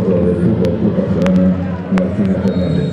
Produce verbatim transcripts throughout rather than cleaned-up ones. Córdoba del Fútbol Club Barcelona, Martina Fernández.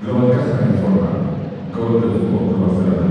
Global Casa informa, gol del Fútbol Club Barcelona.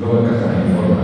Global Casa informa.